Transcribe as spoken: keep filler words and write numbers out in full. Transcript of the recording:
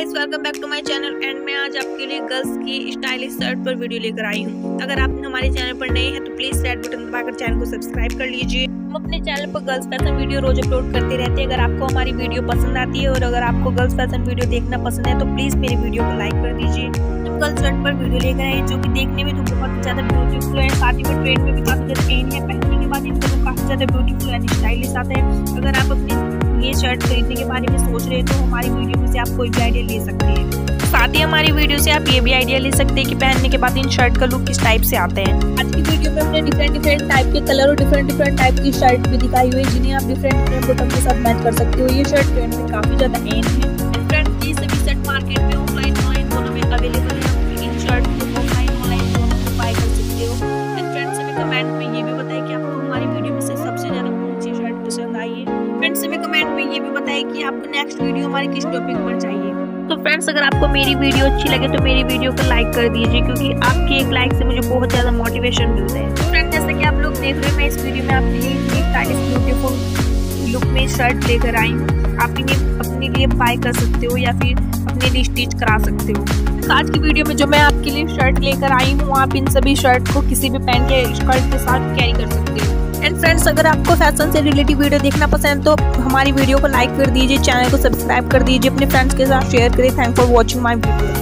Guys, welcome back to my channel. And मैं आज आपके लिए गर्ल्स की स्टाइलिश शर्ट पर वीडियो लेकर आई हूँ। अगर आप हमारे चैनल पर नए हैं तो प्लीज रेड बटन दबाकर चैनल को सब्सक्राइब कर लीजिए। हम अपने चैनल पर गर्ल्स फैशन वीडियो रोज अपलोड करते रहते हैं। अगर आपको हमारी वीडियो पसंद आती है और अगर आपको गर्ल्स फैशन वीडियो देखना पसंद है तो प्लीज मेरी वीडियो को लाइक कर दीजिए। हम गर्ल्स शर्ट पर वीडियो लेकर आए जो की देखने में तो बहुत ज्यादा ब्यूटीफुल है, साथ ही में ट्रेंड में भी काफी ज्यादा ट्रेंड है। पहनने के बाद इनको काफी ज्यादा ब्यूटीफुल एंड स्टाइलिश आता है। अगर आप अपनी ये शर्ट खरीदने के बारे में सोच रहे हैं तो हमारी वीडियो में से आप कोई भी आइडिया ले सकते हैं। साथ ही हमारी वीडियो से आप ये भी आइडिया ले सकते हैं कि पहनने के बाद इन शर्ट का लुक किस टाइप से आते हैं। आज की वीडियो में हमने डिफरेंट डिफरेंट टाइप के कलर और डिफरेंट डिफरेंट टाइप की शर्ट भी दिखाई हुई है जिन्हें आप डिफरेंट डिफरेंट बॉटम के साथ मैच कर सकते हो। ये शर्ट ट्रेंड में काफी ज्यादा एंड है। फ्रेंड्स, ये सभी शर्ट मार्केट में ऑफलाइन ऑनलाइन दोनों में अवेलेबल है। आप इन शर्ट को ऑफलाइन ऑनलाइन दोनों में बाय कर सकते हो। एंड फ्रेंड्स, हमें कमेंट में ये भी बताएं कि आपको हमारी वीडियो में से सबसे ज्यादा कौन सी शर्ट पसंद आई है। फ्रेंड्स, हमें कमेंट में ये भी बताएं कि आपको नेक्स्ट वीडियो हमारे किस टॉपिक पर चाहिए। तो फ्रेंड्स, अगर आपको मेरी वीडियो अच्छी लगे तो मेरी वीडियो को लाइक कर दीजिए क्योंकि आपके एक लाइक से मुझे बहुत ज़्यादा मोटिवेशन मिलता है। तो फ्रेंड्स, जैसे कि आप लोग देख रहे हैं मैं इस वीडियो में आपके लिए इतनी स्टाइलिश ब्यूटीफुल लुक में शर्ट लेकर आई हूँ। आप इन्हें अपने लिए बाय कर सकते हो या फिर अपने लिए स्टिच करा सकते हो। तो आज की वीडियो में जो मैं आपके लिए शर्ट लेकर आई हूँ आप इन सभी शर्ट को किसी भी पैंट या स्कर्ट के साथ कैरी कर सकते हो। एंड फ्रेंड्स, अगर आपको फैशन से रिलेटेड वीडियो देखना पसंद है तो हमारी वीडियो को लाइक कर दीजिए, चैनल को सब्सक्राइब कर दीजिए, अपने फ्रेंड्स के साथ शेयर करें। Thank for watching my video.